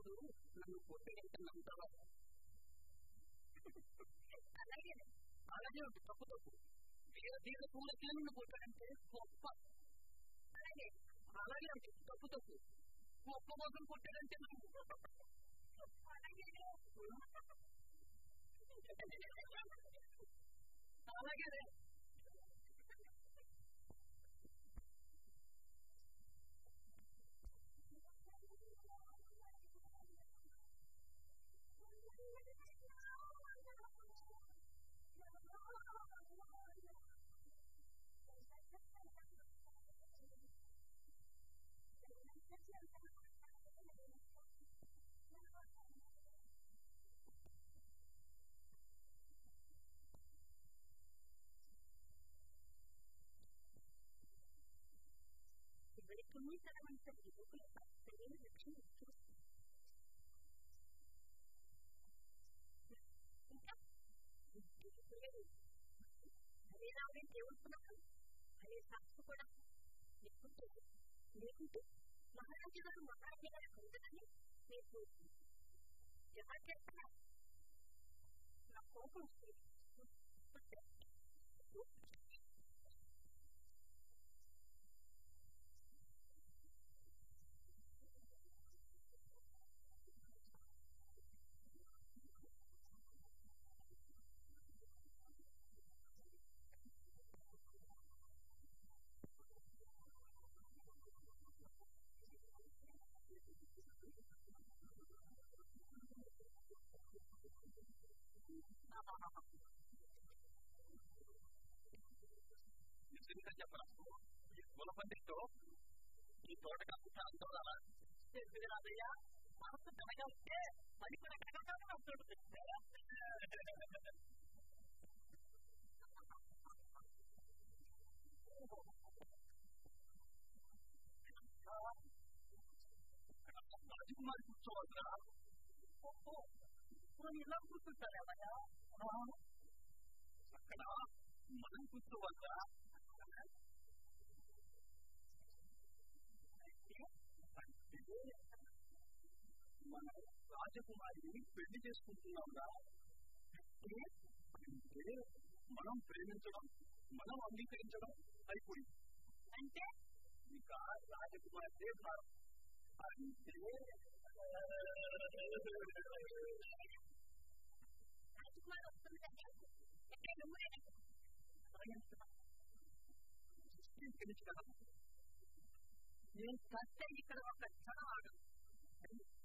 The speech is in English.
guru menunjukkan tentang tawaf. Alangkah, alangkah untuk takut. Biar dia pula kena menunjukkan tentang kopak. Alangkah, alangkah untuk takut. Kopak macam kotak tentang kopak. Alangkah, alangkah. Yes, that's the kind of a